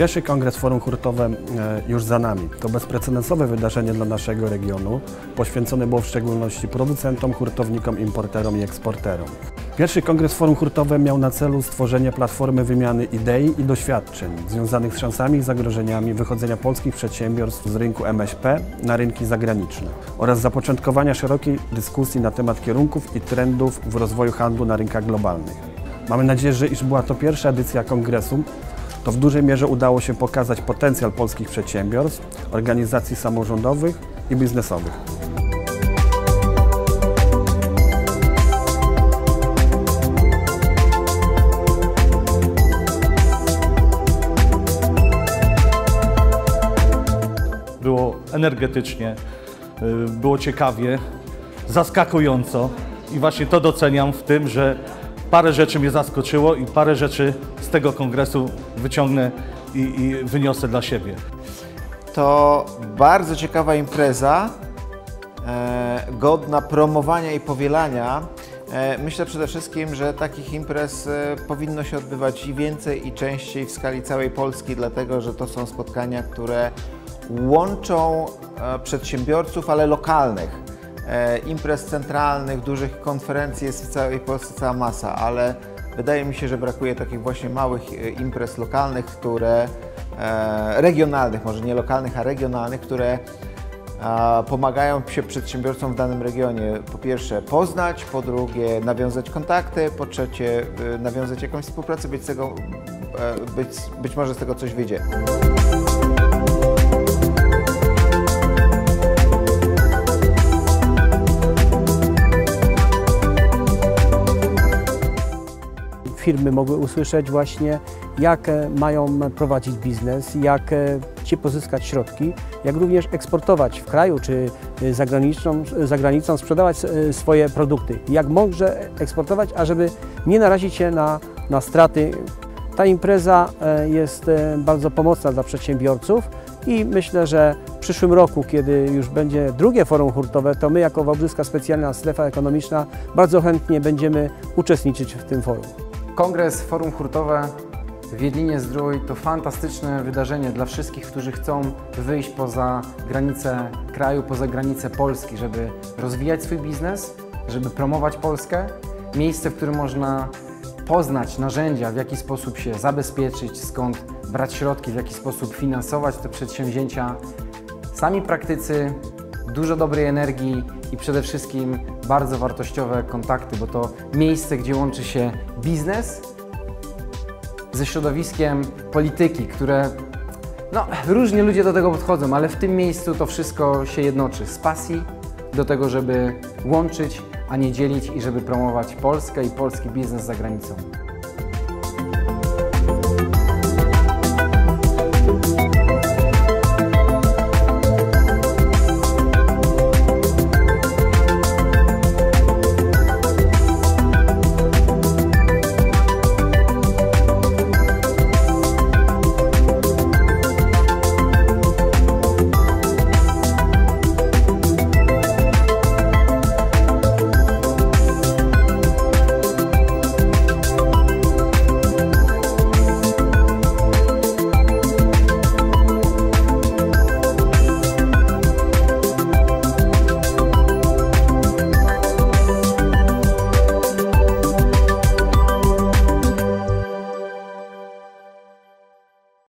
Pierwszy kongres Forum Hurtowe już za nami. To bezprecedensowe wydarzenie dla naszego regionu, poświęcone było w szczególności producentom, hurtownikom, importerom i eksporterom. Pierwszy kongres Forum Hurtowe miał na celu stworzenie platformy wymiany idei i doświadczeń związanych z szansami i zagrożeniami wychodzenia polskich przedsiębiorstw z rynku MŚP na rynki zagraniczne oraz zapoczątkowania szerokiej dyskusji na temat kierunków i trendów w rozwoju handlu na rynkach globalnych. Mamy nadzieję, że iż była to pierwsza edycja kongresu, to w dużej mierze udało się pokazać potencjal polskich przedsiębiorstw, organizacji samorządowych i biznesowych. Było energetycznie, było ciekawie, zaskakująco i właśnie to doceniam w tym, że parę rzeczy mnie zaskoczyło i parę rzeczy z tego kongresu wyciągnę i wyniosę dla siebie. To bardzo ciekawa impreza, godna promowania i powielania. Myślę przede wszystkim, że takich imprez powinno się odbywać i więcej, i częściej w skali całej Polski, dlatego że to są spotkania, które łączą przedsiębiorców, ale lokalnych. Imprez centralnych, dużych konferencji jest w całej Polsce cała masa, ale wydaje mi się, że brakuje takich właśnie małych imprez lokalnych, które regionalnych, może nie lokalnych, a regionalnych, które pomagają się przedsiębiorcom w danym regionie. Po pierwsze poznać, po drugie nawiązać kontakty, po trzecie nawiązać jakąś współpracę, być może z tego coś wyjdzie. Firmy mogły usłyszeć właśnie, jak mają prowadzić biznes, jak pozyskać środki, jak również eksportować w kraju czy za granicą, sprzedawać swoje produkty. Jak może eksportować, ażeby nie narazić się na straty. Ta impreza jest bardzo pomocna dla przedsiębiorców i myślę, że w przyszłym roku, kiedy już będzie drugie forum hurtowe, to my jako Wałbrzyska Specjalna Strefa Ekonomiczna bardzo chętnie będziemy uczestniczyć w tym forum. Kongres Forum Hurtowe w Jedlinie Zdrój to fantastyczne wydarzenie dla wszystkich, którzy chcą wyjść poza granice kraju, poza granice Polski, żeby rozwijać swój biznes, żeby promować Polskę. Miejsce, w którym można poznać narzędzia, w jaki sposób się zabezpieczyć, skąd brać środki, w jaki sposób finansować te przedsięwzięcia. Sami praktycy, dużo dobrej energii i przede wszystkim bardzo wartościowe kontakty, bo to miejsce, gdzie łączy się biznes ze środowiskiem polityki, które różnie ludzie do tego podchodzą, ale w tym miejscu to wszystko się jednoczy z pasji do tego, żeby łączyć, a nie dzielić i żeby promować Polskę i polski biznes za granicą.